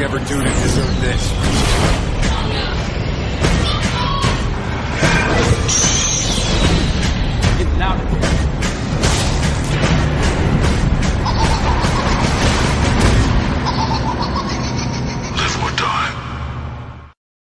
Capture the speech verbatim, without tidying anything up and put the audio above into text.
we ever do to deserve this? Out of here.